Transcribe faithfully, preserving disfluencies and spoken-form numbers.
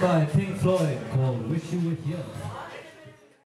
song by Pink Floyd called Wish You Were Here.